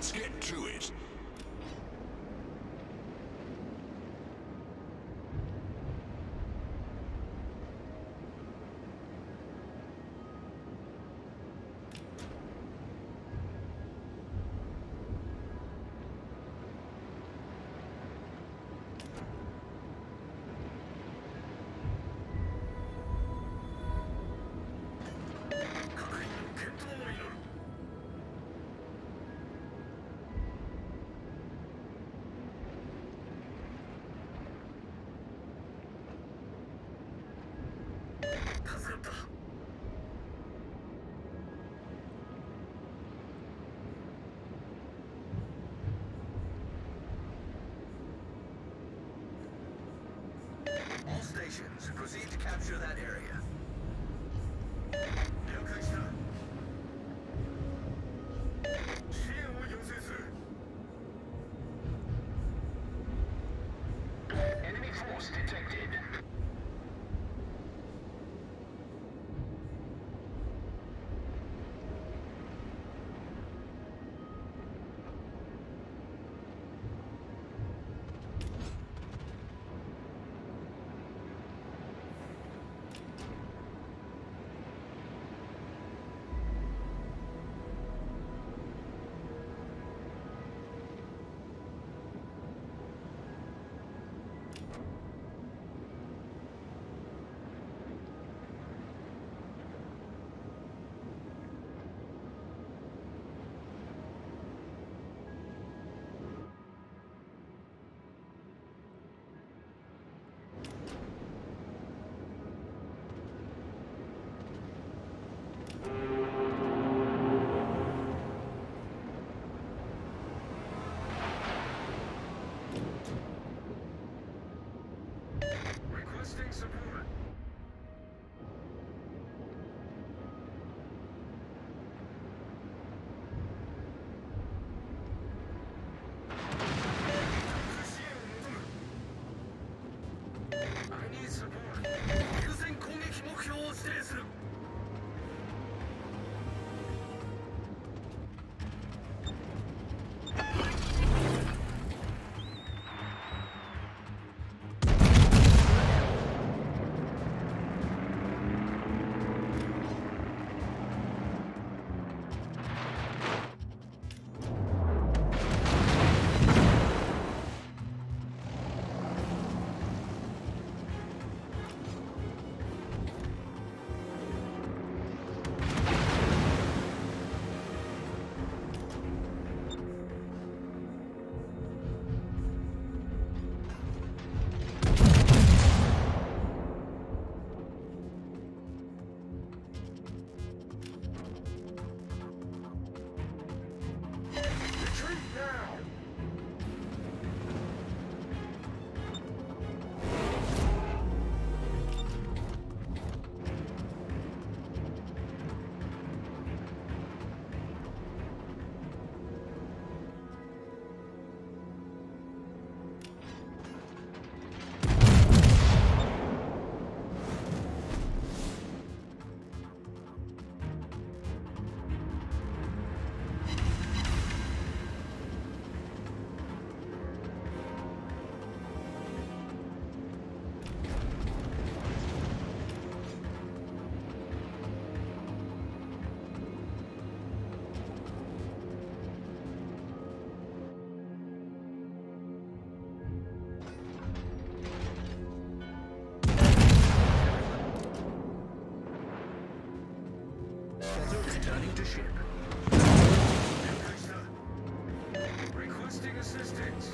Let's get to it. All stations, proceed to capture that area. Enemy force detected. Returning to ship. Requesting assistance.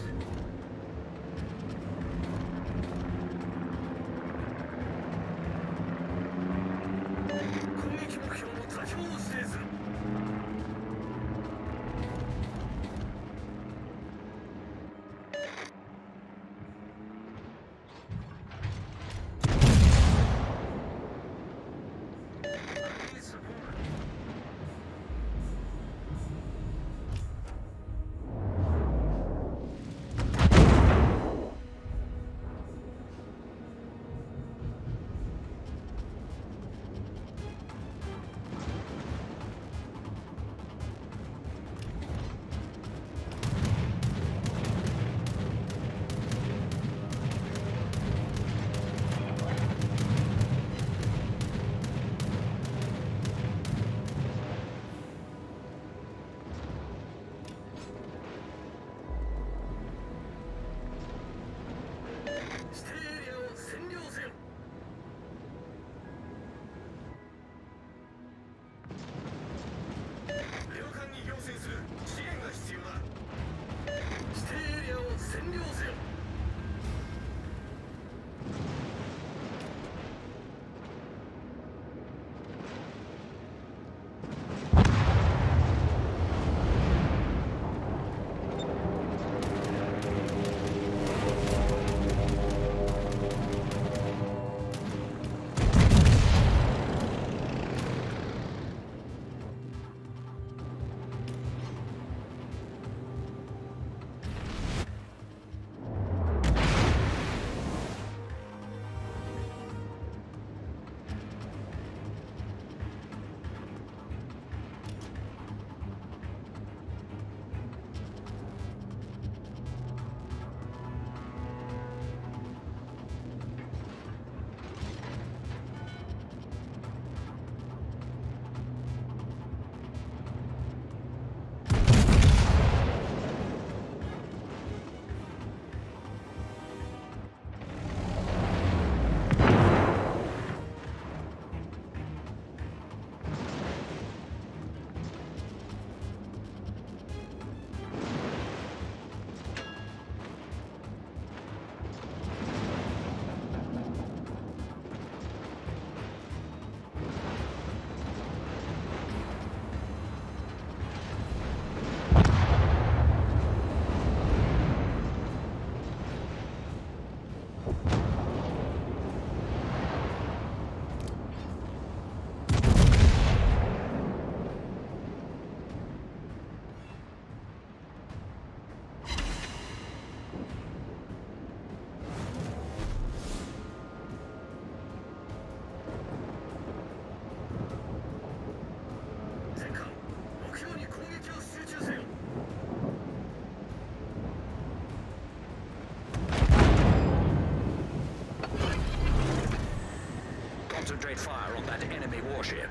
Concentrate fire on that enemy warship.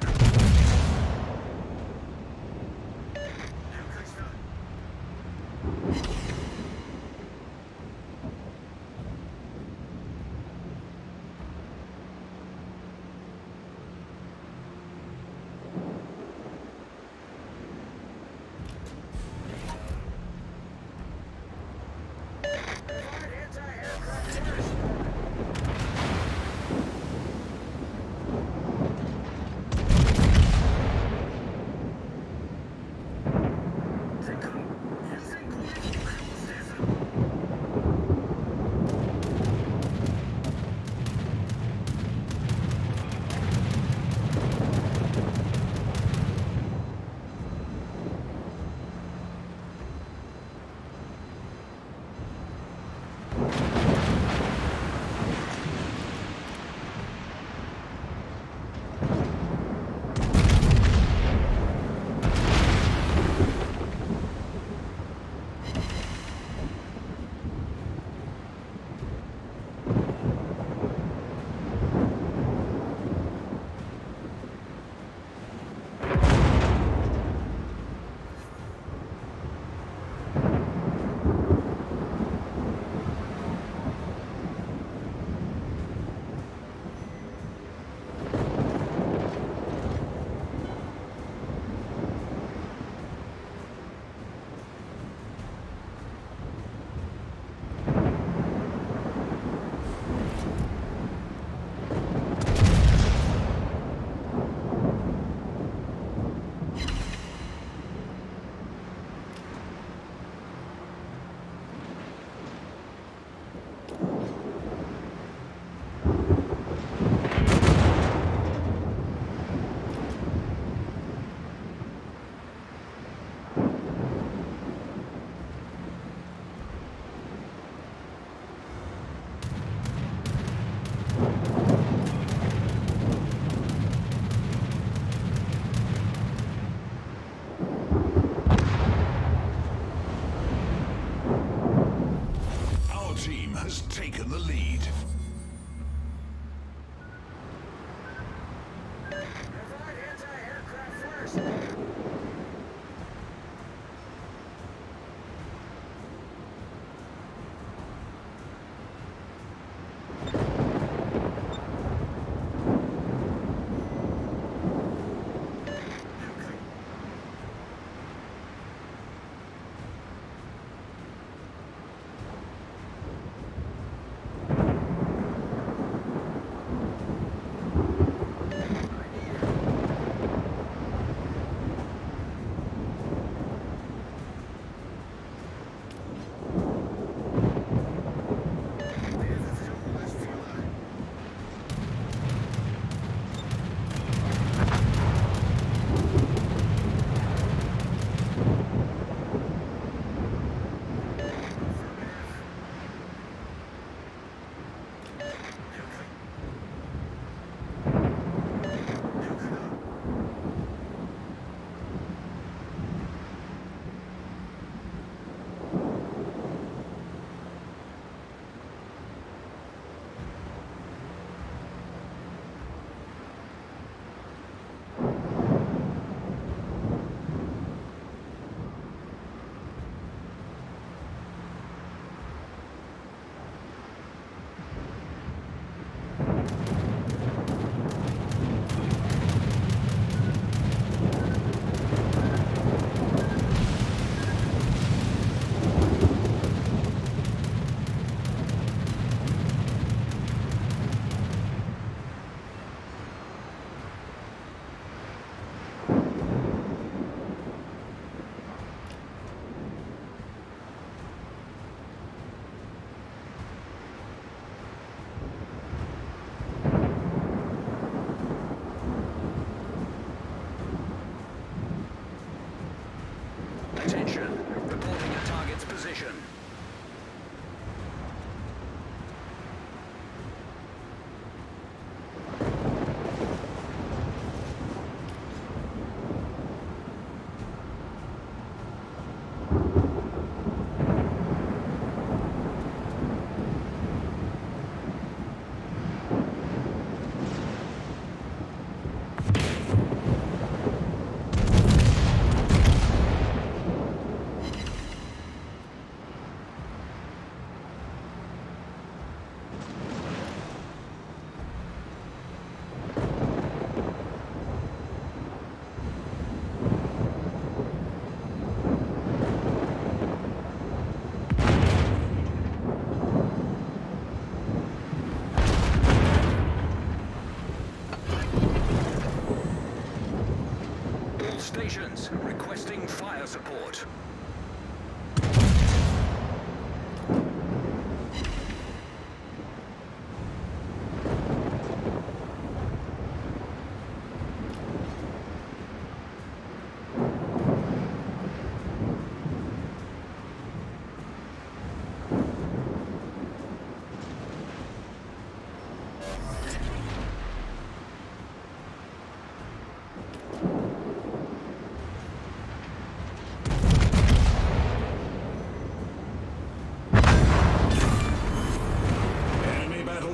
stations, requesting fire support.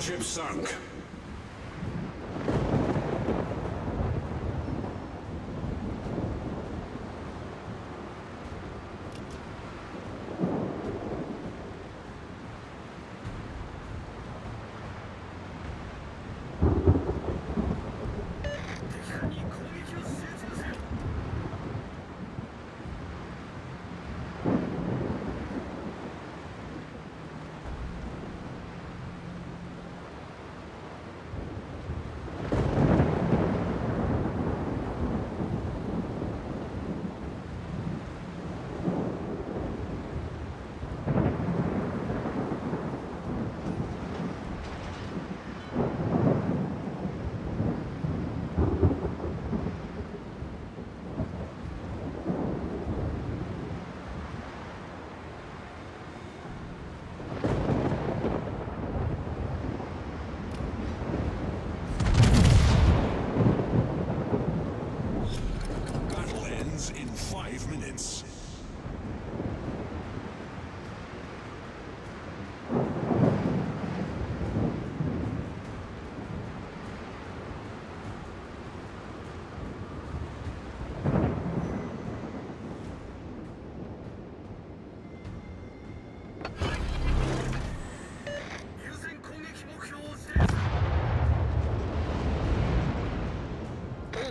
Ship sunk.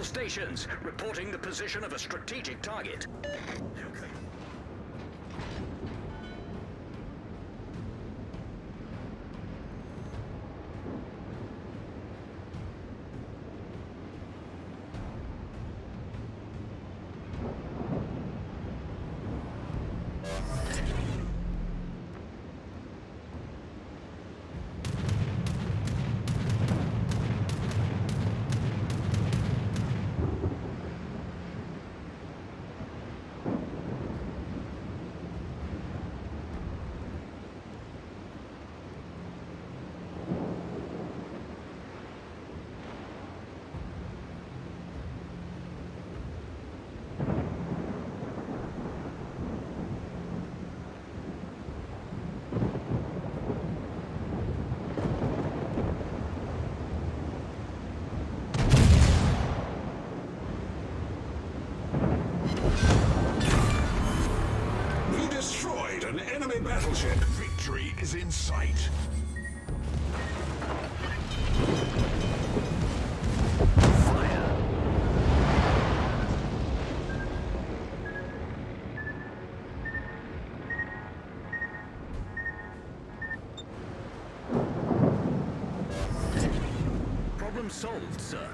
Stations reporting the position of a strategic target. Battleship victory is in sight. Fire. Problem solved, sir.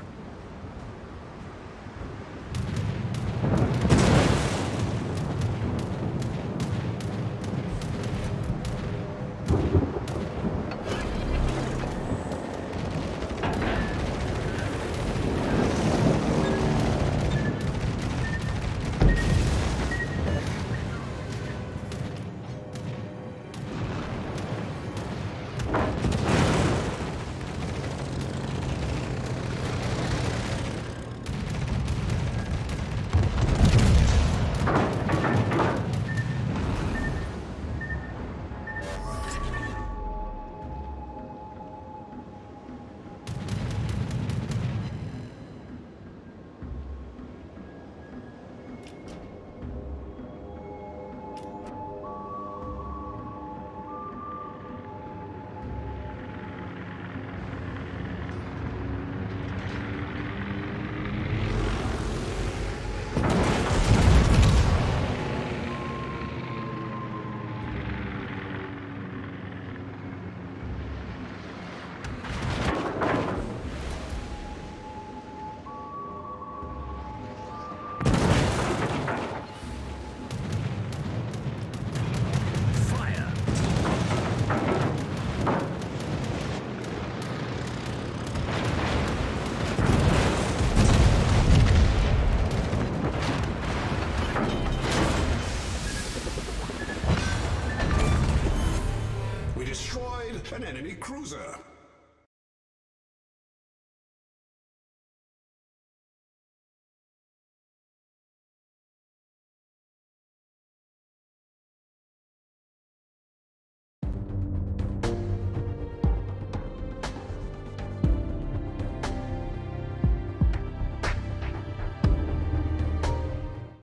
enemy cruiser.